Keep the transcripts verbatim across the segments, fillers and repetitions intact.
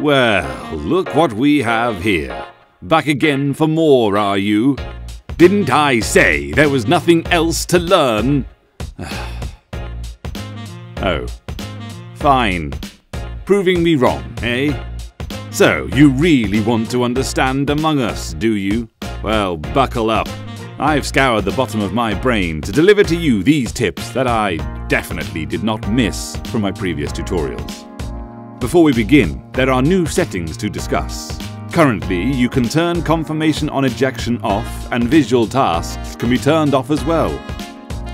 Well, look what we have here. Back again for more, are you? Didn't I say there was nothing else to learn? Oh. Fine. Proving me wrong, eh? So, you really want to understand Among Us, do you? Well, buckle up. I've scoured the bottom of my brain to deliver to you these tips that I definitely did not miss from my previous tutorials. Before we begin, there are new settings to discuss. Currently, you can turn confirmation on ejection off, and visual tasks can be turned off as well.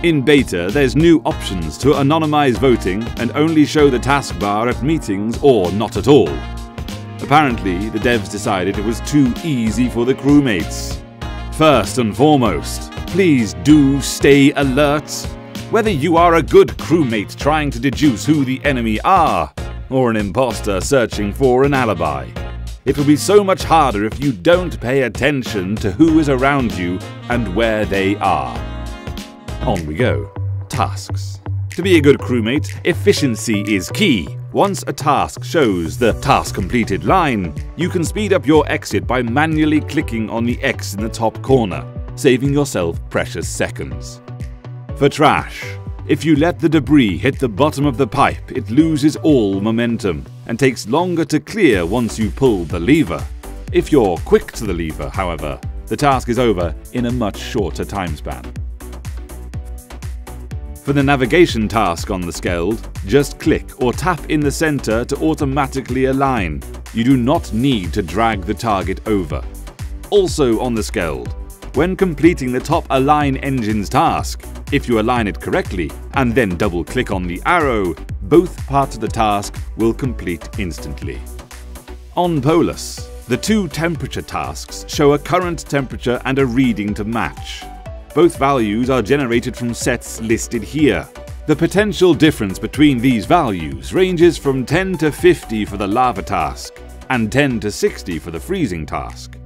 In beta, there's new options to anonymize voting and only show the taskbar at meetings or not at all. Apparently, the devs decided it was too easy for the crewmates. First and foremost, please do stay alert. Whether you are a good crewmate trying to deduce who the enemy are, or an imposter searching for an alibi. It will be so much harder if you don't pay attention to who is around you and where they are. On we go. Tasks. To be a good crewmate, efficiency is key. Once a task shows the task completed line, you can speed up your exit by manually clicking on the X in the top corner, saving yourself precious seconds. For trash. If you let the debris hit the bottom of the pipe, it loses all momentum and takes longer to clear once you pull the lever. If you're quick to the lever, however, the task is over in a much shorter time span. For the navigation task on the Skeld, just click or tap in the center to automatically align. You do not need to drag the target over. Also on the Skeld, when completing the top align engines task, if you align it correctly and then double-click on the arrow, both parts of the task will complete instantly. On Polus, the two temperature tasks show a current temperature and a reading to match. Both values are generated from sets listed here. The potential difference between these values ranges from ten to fifty for the lava task and ten to sixty for the freezing task.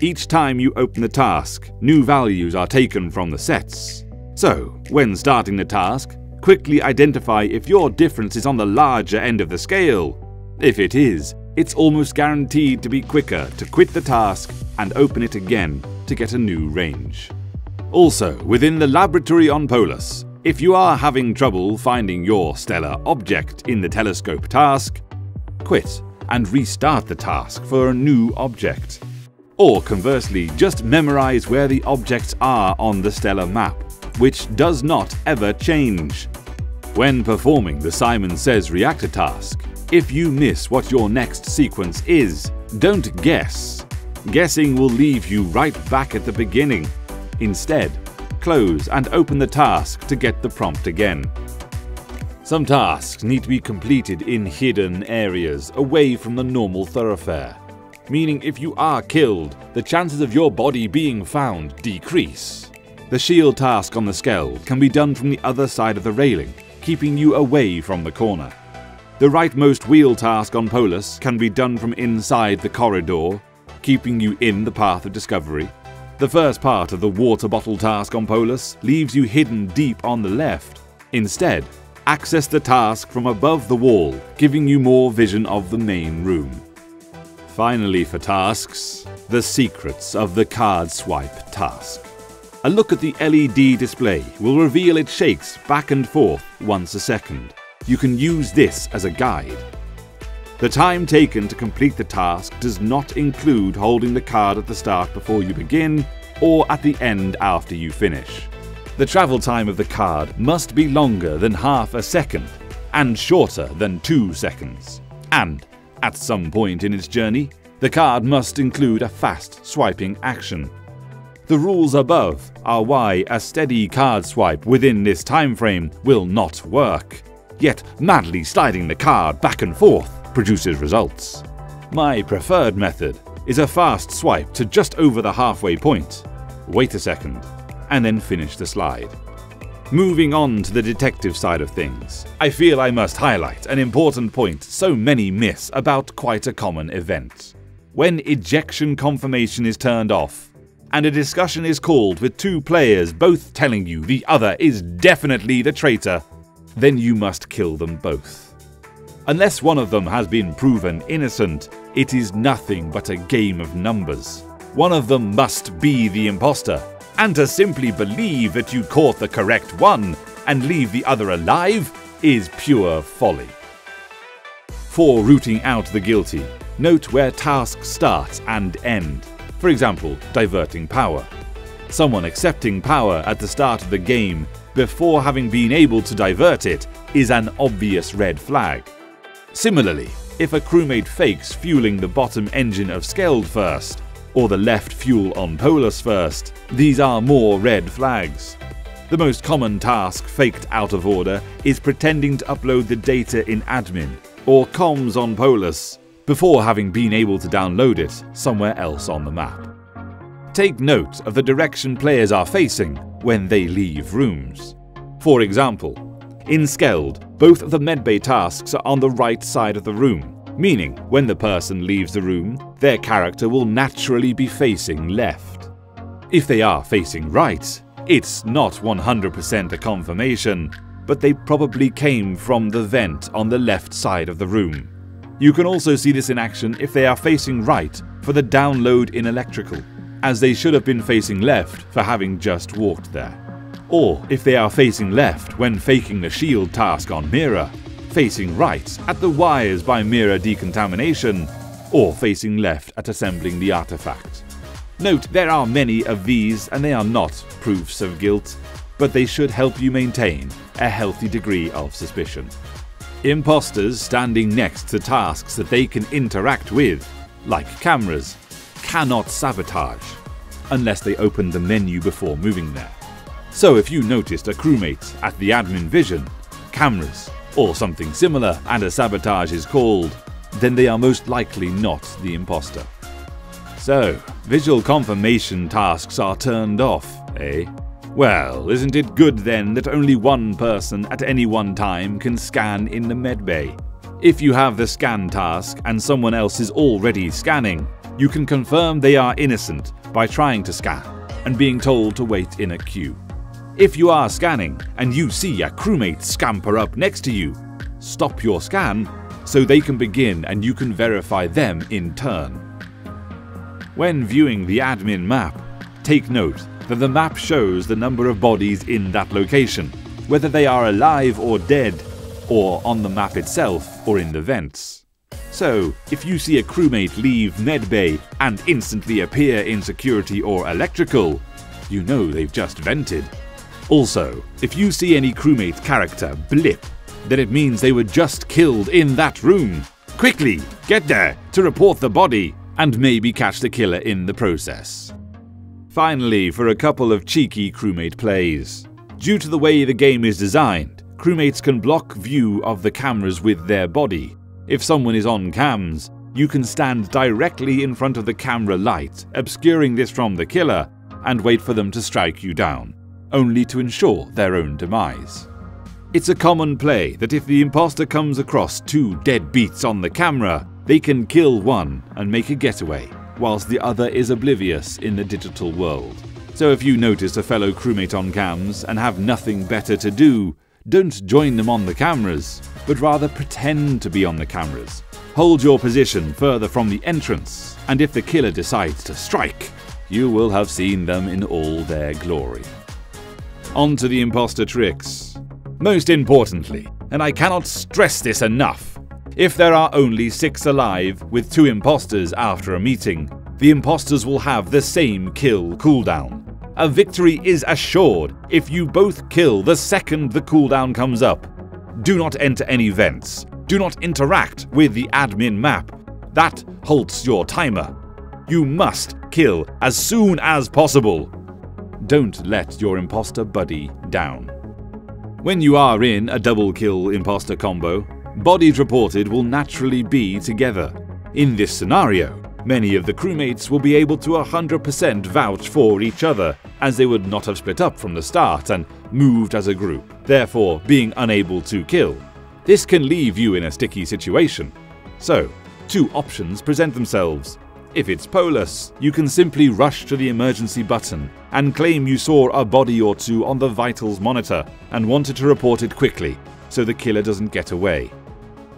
Each time you open the task, new values are taken from the sets. So, when starting the task, quickly identify if your difference is on the larger end of the scale. If it is, it's almost guaranteed to be quicker to quit the task and open it again to get a new range. Also, within the laboratory on Polus, if you are having trouble finding your stellar object in the telescope task, quit and restart the task for a new object. Or conversely, just memorize where the objects are on the stellar map, which does not ever change. When performing the Simon Says reactor task, if you miss what your next sequence is, don't guess. Guessing will leave you right back at the beginning. Instead, close and open the task to get the prompt again. Some tasks need to be completed in hidden areas, away from the normal thoroughfare, meaning if you are killed, the chances of your body being found decrease. The shield task on the Skeld can be done from the other side of the railing, keeping you away from the corner. The rightmost wheel task on Polus can be done from inside the corridor, keeping you in the path of discovery. The first part of the water bottle task on Polus leaves you hidden deep on the left. Instead, access the task from above the wall, giving you more vision of the main room. Finally, for tasks, the secrets of the card swipe task. A look at the L E D display will reveal it shakes back and forth once a second. You can use this as a guide. The time taken to complete the task does not include holding the card at the start before you begin, or at the end after you finish. The travel time of the card must be longer than half a second, and shorter than two seconds. And, at some point in its journey, the card must include a fast swiping action. The rules above are why a steady card swipe within this time frame will not work. Yet madly sliding the card back and forth produces results. My preferred method is a fast swipe to just over the halfway point, wait a second, and then finish the slide. Moving on to the detective side of things, I feel I must highlight an important point so many miss about quite a common event. When ejection confirmation is turned off, and a discussion is called with two players both telling you the other is definitely the traitor, then you must kill them both. Unless one of them has been proven innocent, it is nothing but a game of numbers. One of them must be the imposter, and to simply believe that you caught the correct one and leave the other alive is pure folly. For rooting out the guilty, note where tasks start and end. For example, diverting power. Someone accepting power at the start of the game before having been able to divert it is an obvious red flag. Similarly, if a crewmate fakes fueling the bottom engine of Skeld first, or the left fuel on Polus first, these are more red flags. The most common task faked out of order is pretending to upload the data in admin, or comms on Polus, before having been able to download it somewhere else on the map. Take note of the direction players are facing when they leave rooms. For example, in Skeld, both of the medbay tasks are on the right side of the room, meaning when the person leaves the room, their character will naturally be facing left. If they are facing right, it's not one hundred percent a confirmation, but they probably came from the vent on the left side of the room. You can also see this in action if they are facing right for the download in electrical, as they should have been facing left for having just walked there. Or if they are facing left when faking the shield task on Mira, facing right at the wires by Mira decontamination, or facing left at assembling the artifact. Note there are many of these and they are not proofs of guilt, but they should help you maintain a healthy degree of suspicion. Imposters standing next to tasks that they can interact with, like cameras, cannot sabotage, unless they open the menu before moving there. So if you noticed a crewmate at the admin vision, cameras, or something similar and a sabotage is called, then they are most likely not the imposter. So, visual confirmation tasks are turned off, eh? Well, isn't it good then that only one person at any one time can scan in the medbay? If you have the scan task and someone else is already scanning, you can confirm they are innocent by trying to scan and being told to wait in a queue. If you are scanning and you see a crewmate scamper up next to you, stop your scan so they can begin and you can verify them in turn. When viewing the admin map, take note that the map shows the number of bodies in that location, whether they are alive or dead, or on the map itself or in the vents. So, if you see a crewmate leave medbay and instantly appear in security or electrical, you know they've just vented. Also, if you see any crewmate character blip, then it means they were just killed in that room. Quickly, get there to report the body and maybe catch the killer in the process. Finally, for a couple of cheeky crewmate plays. Due to the way the game is designed, crewmates can block view of the cameras with their body. If someone is on cams, you can stand directly in front of the camera light, obscuring this from the killer, and wait for them to strike you down, only to ensure their own demise. It's a common play that if the imposter comes across two deadbeats on the camera, they can kill one and make a getaway, whilst the other is oblivious in the digital world. So if you notice a fellow crewmate on cams and have nothing better to do, don't join them on the cameras, but rather pretend to be on the cameras. Hold your position further from the entrance, and if the killer decides to strike, you will have seen them in all their glory. On to the imposter tricks. Most importantly, and I cannot stress this enough, if there are only six alive with two imposters after a meeting, the imposters will have the same kill cooldown. A victory is assured if you both kill the second the cooldown comes up. Do not enter any vents. Do not interact with the admin map. That halts your timer. You must kill as soon as possible. Don't let your imposter buddy down. When you are in a double kill imposter combo, bodies reported will naturally be together. In this scenario, many of the crewmates will be able to one hundred percent vouch for each other, as they would not have split up from the start and moved as a group, therefore being unable to kill. This can leave you in a sticky situation. So, two options present themselves. If it's Polus, you can simply rush to the emergency button and claim you saw a body or two on the vitals monitor and wanted to report it quickly, so the killer doesn't get away.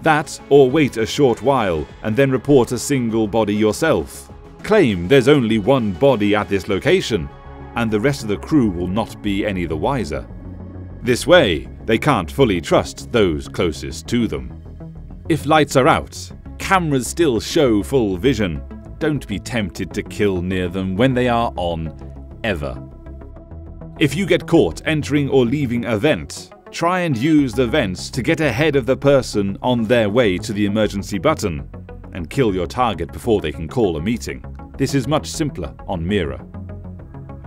That, or wait a short while and then report a single body yourself. Claim there's only one body at this location, and the rest of the crew will not be any the wiser. This way, they can't fully trust those closest to them. If lights are out, cameras still show full vision. Don't be tempted to kill near them when they are on, ever. If you get caught entering or leaving a vent, try and use the vents to get ahead of the person on their way to the emergency button, and kill your target before they can call a meeting. This is much simpler on Mira.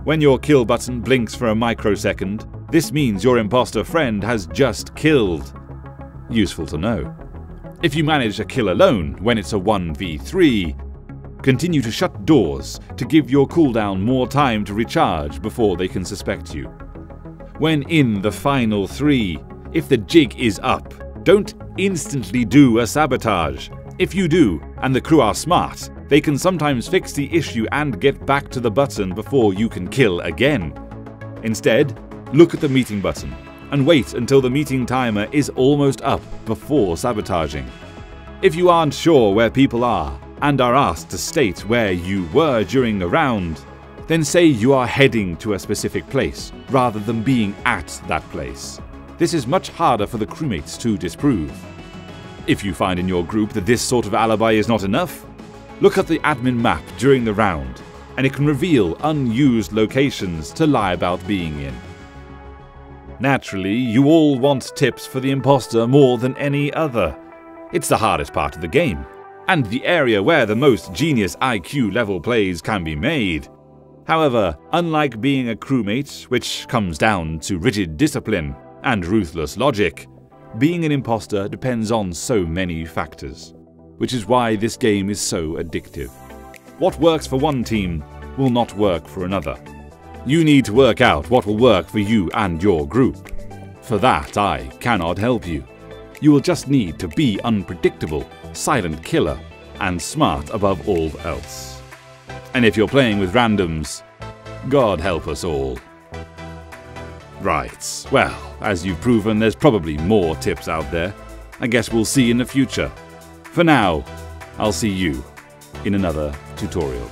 When your kill button blinks for a microsecond, this means your imposter friend has just killed. Useful to know. If you manage a kill alone when it's a one v three, continue to shut doors to give your cooldown more time to recharge before they can suspect you. When in the final three, if the jig is up, don't instantly do a sabotage. If you do, and the crew are smart, they can sometimes fix the issue and get back to the button before you can kill again. Instead, look at the meeting button and wait until the meeting timer is almost up before sabotaging. If you aren't sure where people are and are asked to state where you were during a round, then say you are heading to a specific place rather than being at that place. This is much harder for the crewmates to disprove. If you find in your group that this sort of alibi is not enough, look at the admin map during the round, and it can reveal unused locations to lie about being in. Naturally, you all want tips for the imposter more than any other. It's the hardest part of the game, and the area where the most genius I Q level plays can be made. However, unlike being a crewmate, which comes down to rigid discipline and ruthless logic, being an imposter depends on so many factors, which is why this game is so addictive. What works for one team will not work for another. You need to work out what will work for you and your group. For that, I cannot help you. You will just need to be unpredictable, silent killer, and smart above all else. And if you're playing with randoms, God help us all. Right, well, as you've proven, there's probably more tips out there. I guess we'll see in the future. For now, I'll see you in another tutorial.